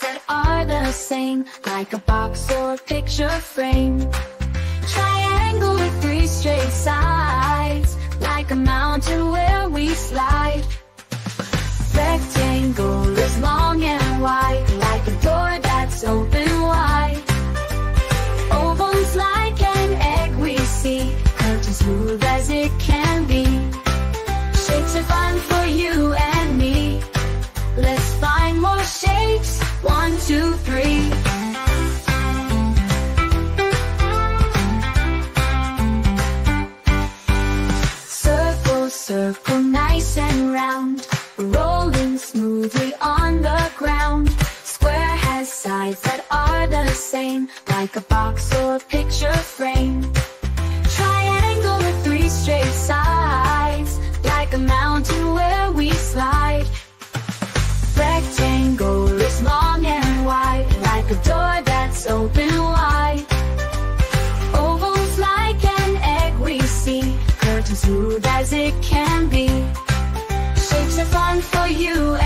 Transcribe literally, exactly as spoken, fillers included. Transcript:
that are the same, like a box or a picture frame. Triangle with three straight sides, like a mountain where we slide. Rectangle is long and wide, like a door that's open wide. Oval's like an egg we see, curved and smooth as it can be. Shapes are fun for you and me. Let's find more shapes. One, two, three. Circle, circle, nice and round, rolling smoothly on the ground. Square has sides that are the same, like a box or a picture frame. Triangle with three straight sides, like a mountain where we slide. Rectangle is long and wide, like a door that's open wide. Oval's like an egg we see, curved and smooth as it can be. Shapes are fun for you